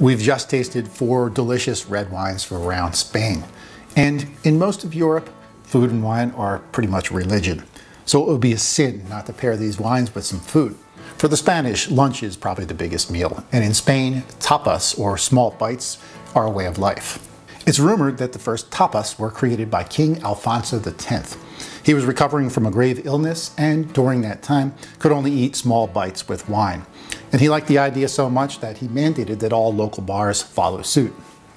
We've just tasted four delicious red wines from around Spain. And in most of Europe, food and wine are pretty much religion. So it would be a sin not to pair these wines with some food. For the Spanish, lunch is probably the biggest meal. And in Spain, tapas, or small bites, are a way of life. It's rumored that the first tapas were created by King Alfonso X. He was recovering from a grave illness and, during that time, could only eat small bites with wine. And he liked the idea so much that he mandated that all local bars follow suit.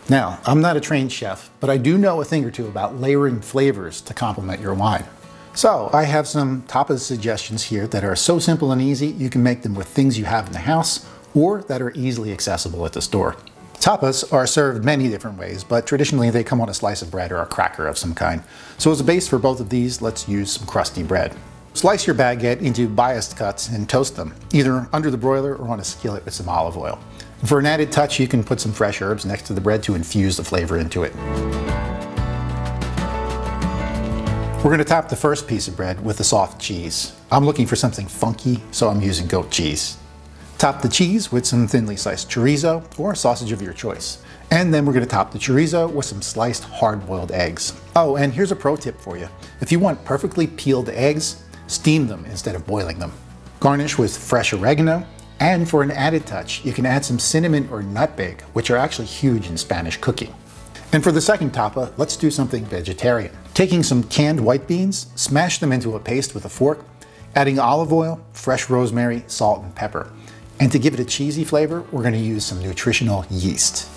Now, I'm not a trained chef, but I do know a thing or two about layering flavors to complement your wine. So I have some tapas suggestions here that are so simple and easy you can make them with things you have in the house or that are easily accessible at the store. Tapas are served many different ways, but traditionally they come on a slice of bread or a cracker of some kind. So as a base for both of these, let's use some crusty bread. Slice your baguette into biased cuts and toast them, either under the broiler or on a skillet with some olive oil. And for an added touch, you can put some fresh herbs next to the bread to infuse the flavor into it. We're going to top the first piece of bread with a soft cheese. I'm looking for something funky, so I'm using goat cheese. Top the cheese with some thinly sliced chorizo or sausage of your choice. And then we're going to top the chorizo with some sliced hard-boiled eggs. Oh, and here's a pro tip for you. If you want perfectly peeled eggs, steam them instead of boiling them. Garnish with fresh oregano, and for an added touch, you can add some cinnamon or nutmeg, which are actually huge in Spanish cooking. And for the second tapa, let's do something vegetarian. Taking some canned white beans, smash them into a paste with a fork, adding olive oil, fresh rosemary, salt, and pepper. And to give it a cheesy flavor, we're going to use some nutritional yeast.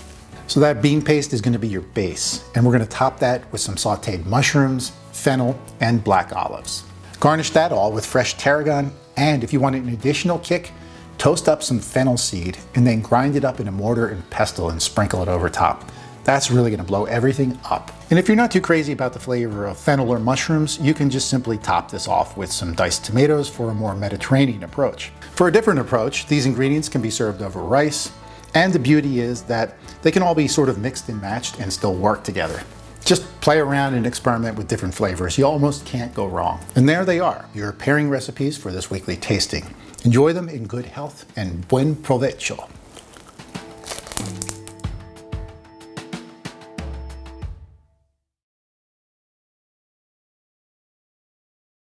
So that bean paste is going to be your base, and we're going to top that with some sauteed mushrooms, fennel, and black olives. Garnish that all with fresh tarragon, and if you want an additional kick, toast up some fennel seed and then grind it up in a mortar and pestle and sprinkle it over top. That's really going to blow everything up. And if you're not too crazy about the flavor of fennel or mushrooms, you can just simply top this off with some diced tomatoes for a more Mediterranean approach. For a different approach, these ingredients can be served over rice, and the beauty is that they can all be sort of mixed and matched and still work together. Just play around and experiment with different flavors. You almost can't go wrong. And there they are, your pairing recipes for this weekly tasting. Enjoy them in good health and buen provecho.